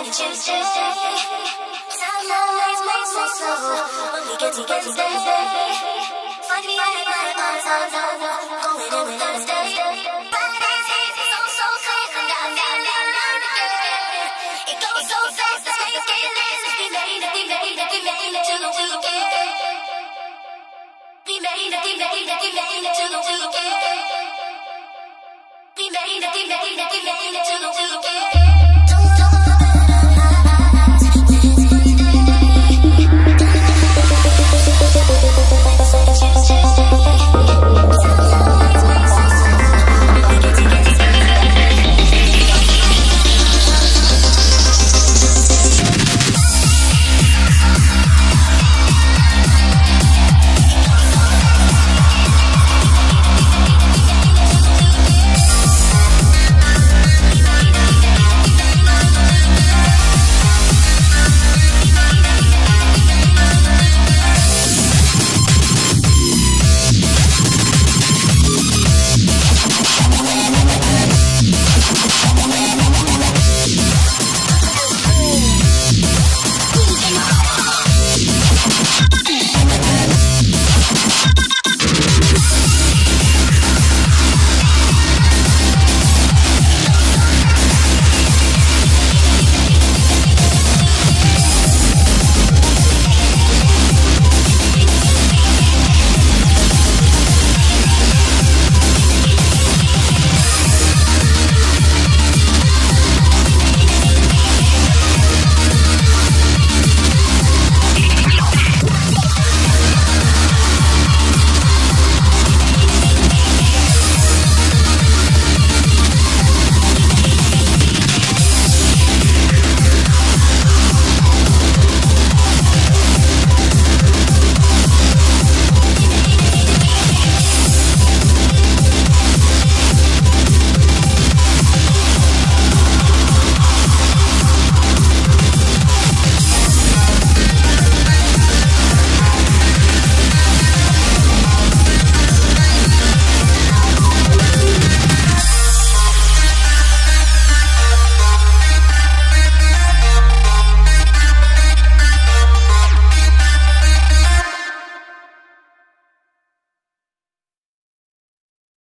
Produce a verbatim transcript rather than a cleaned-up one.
What did you say? Time always makes me slow. Only get to get to stay. Find me out of my eyes, eyes, eyes. Going only on a stay. But this is it's all so clear. Now, now, now, now, now. It goes so fast. Let's make it get this. We made it, we made it, we made it to the weekend. We made it, we made it, we made it to the weekend. We made it, we made it, we made it to the weekend.